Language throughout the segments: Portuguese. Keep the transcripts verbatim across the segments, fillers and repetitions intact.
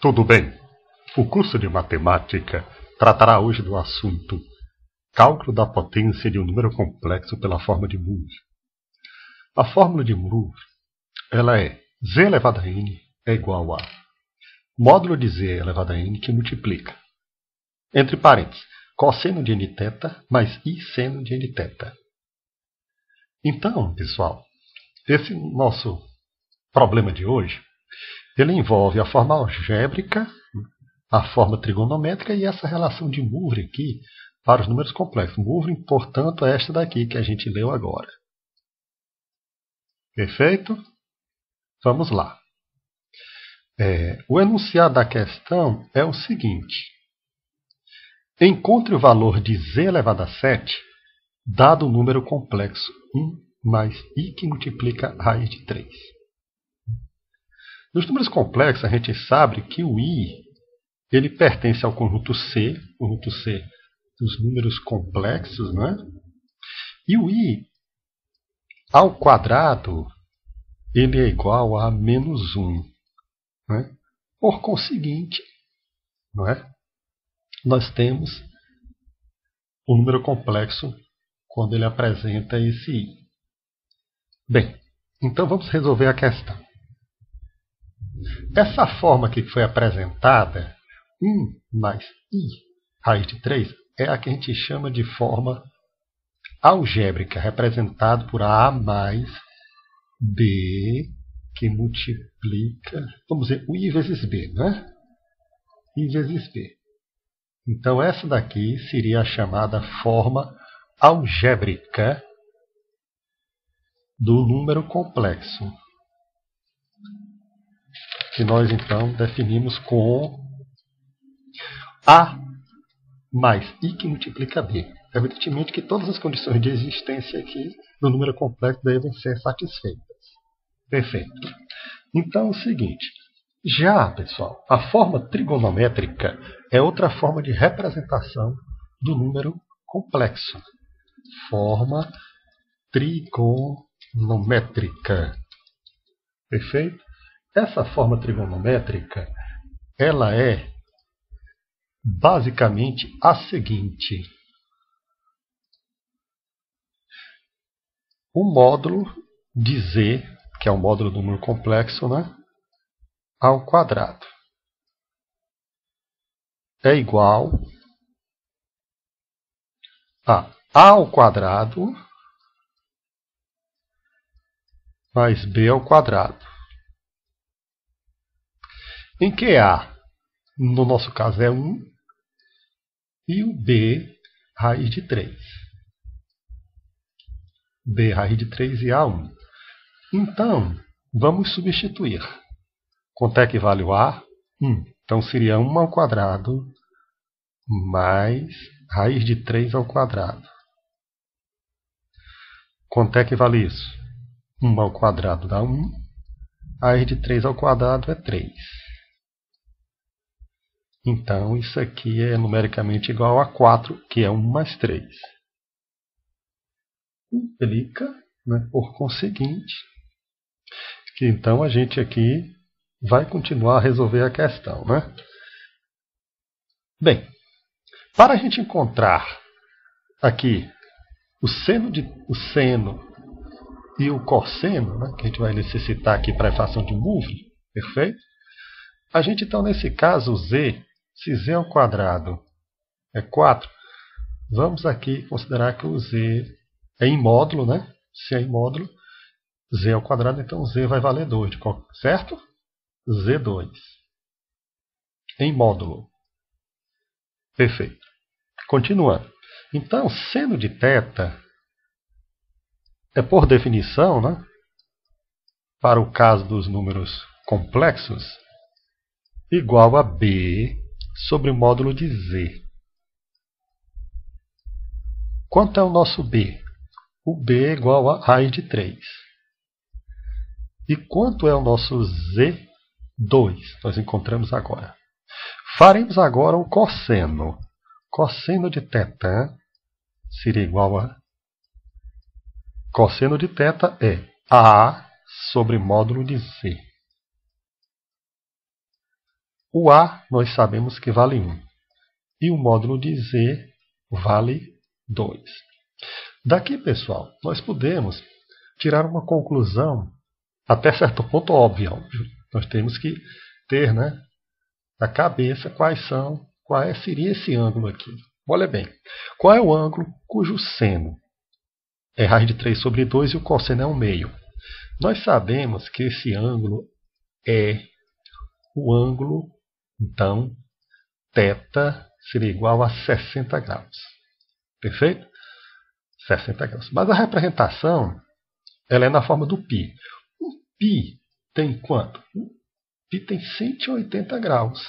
Tudo bem, o curso de matemática tratará hoje do assunto cálculo da potência de um número complexo pela fórmula de Moivre. A fórmula de Moivre, ela é z elevado a n é igual a módulo de z elevado a n que multiplica, entre parênteses, cosseno de nθ mais i seno de nθ. Então, pessoal, esse nosso problema de hoje, ele envolve a forma algébrica, a forma trigonométrica e essa relação de Moivre aqui para os números complexos. Moivre, portanto, é esta daqui que a gente leu agora. Perfeito? Vamos lá. É, o enunciado da questão é o seguinte. Encontre o valor de z elevado a sete, dado o número complexo um mais i que multiplica raiz de três. Nos números complexos, a gente sabe que o i ele pertence ao conjunto C, conjunto C dos números complexos, né? E o i ao quadrado ele é igual a menos um. Né? Por conseguinte, não é? Nós temos o número complexo quando ele apresenta esse i. Bem, então vamos resolver a questão. Essa forma que foi apresentada, um mais i raiz de três, é a que a gente chama de forma algébrica, representada por a mais b, que multiplica, vamos dizer, o i vezes b, né? i vezes b. Então, essa daqui seria a chamada forma algébrica do número complexo, que nós, então, definimos com A mais I que multiplica B. Evidentemente que todas as condições de existência aqui do número complexo devem ser satisfeitas. Perfeito. Então, é o seguinte. Já, pessoal, a forma trigonométrica é outra forma de representação do número complexo. Forma trigonométrica. Perfeito? Essa forma trigonométrica, ela é basicamente a seguinte. O módulo de z, que é o módulo do número complexo, né, ao quadrado, é igual a a ao quadrado mais b ao quadrado. Em que A, no nosso caso, é um, e o B, raiz de três. B, raiz de três e A, um. Então, vamos substituir. Quanto é que vale o A? um. Então, seria um ao quadrado mais raiz de três ao quadrado. Quanto é que vale isso? um ao quadrado dá um. Raiz de três ao quadrado é três. Então, isso aqui é numericamente igual a quatro, que é um mais três. Implica, né, por conseguinte, que então a gente aqui vai continuar a resolver a questão. Né? Bem, para a gente encontrar aqui o seno, de, o seno e o cosseno, né, que a gente vai necessitar aqui para a equação de Moivre, perfeito? A gente, então, nesse caso, z... Se z ao quadrado é quatro, vamos aqui considerar que o z é em módulo, né? Se é em módulo, z ao quadrado, então z vai valer dois, certo? z dois. Em módulo. Perfeito. Continuando. Então, seno de θ é, por definição, né? Para o caso dos números complexos, igual a b sobre o módulo de z. Quanto é o nosso b? O b é igual a raiz de três. E quanto é o nosso z dois? Nós encontramos agora. Faremos agora o cosseno. Cosseno de θ seria igual a... Cosseno de θ é a sobre módulo de z. O A nós sabemos que vale um. E o módulo de Z vale dois. Daqui, pessoal, nós podemos tirar uma conclusão até certo ponto óbvia. Nós temos que ter, né, na cabeça quais são, qual é, seria esse ângulo aqui. Olha bem, qual é o ângulo cujo seno é raiz de três sobre dois e o cosseno é um meio? Nós sabemos que esse ângulo é o ângulo, então, θ seria igual a sessenta graus. Perfeito? sessenta graus. Mas a representação ela é na forma do π. O π tem quanto? O π tem cento e oitenta graus.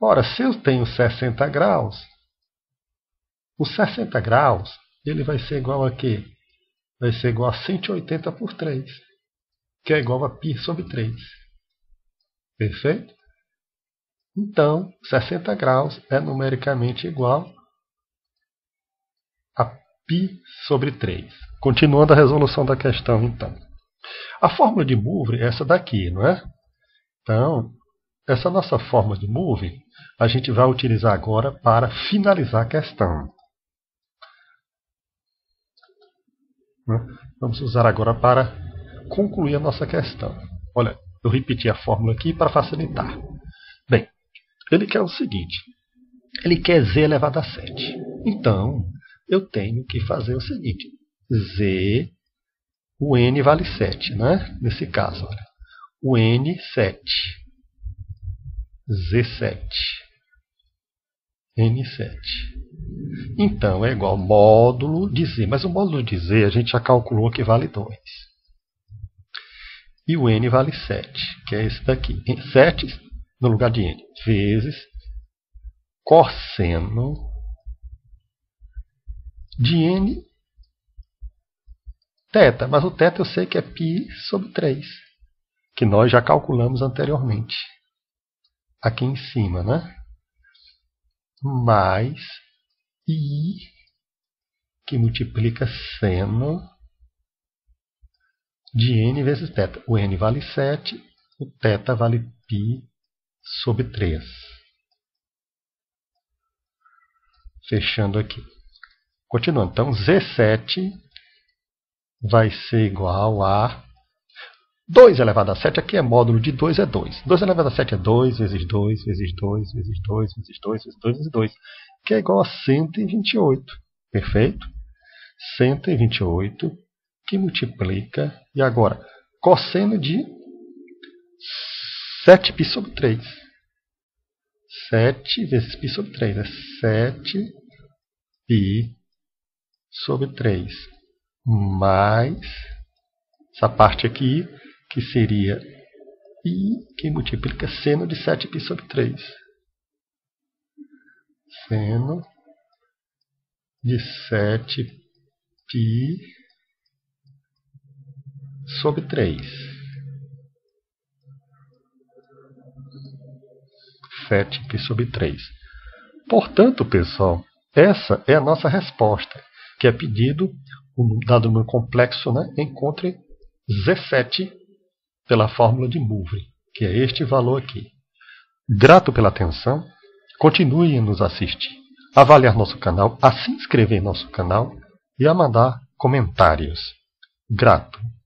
Ora, se eu tenho sessenta graus, os sessenta graus ele vai ser igual a quê? Vai ser igual a cento e oitenta por três, que é igual a π sobre três. Perfeito? Então, sessenta graus é numericamente igual a π sobre três. Continuando a resolução da questão, então. A fórmula de Moivre é essa daqui, não é? Então, essa nossa fórmula de Moivre, a gente vai utilizar agora para finalizar a questão. Vamos usar agora para concluir a nossa questão. Olha, eu repeti a fórmula aqui para facilitar. Bem, ele quer o seguinte. Ele quer z elevado a sete. Então, eu tenho que fazer o seguinte. Z, o n vale sete, né? Nesse caso, olha. O n, sete. Z, sete. N, sete. Então, é igual ao módulo de z. Mas o módulo de z a gente já calculou que vale dois. E o n vale sete, que é esse daqui. sete no lugar de n, vezes cosseno de n θ. Mas o θ eu sei que é π sobre três, que nós já calculamos anteriormente. Aqui em cima, né? Mais i, que multiplica seno de n vezes θ. O n vale sete, o θ vale π sobre três. Fechando aqui. Continuando. Então, z sete vai ser igual a dois elevado a sete. Aqui é módulo de dois, é dois. dois elevado a sete é dois, vezes dois, vezes dois, vezes dois, vezes dois, vezes dois, vezes dois. Que é igual a cento e vinte e oito. Perfeito? cento e vinte e oito, que multiplica. E agora, cosseno de sete π sobre três. sete vezes π sobre três. É sete π sobre três. Mais essa parte aqui, que seria i, que multiplica seno de sete π sobre três. Seno de sete π sobre três. sete π sobre três. Portanto, pessoal, essa é a nossa resposta, que é pedido, dado o número complexo, né, encontre z sete pela fórmula de Moivre, que é este valor aqui. Grato pela atenção, continue a nos assistir, avaliar nosso canal, a se inscrever em nosso canal e a mandar comentários. Grato.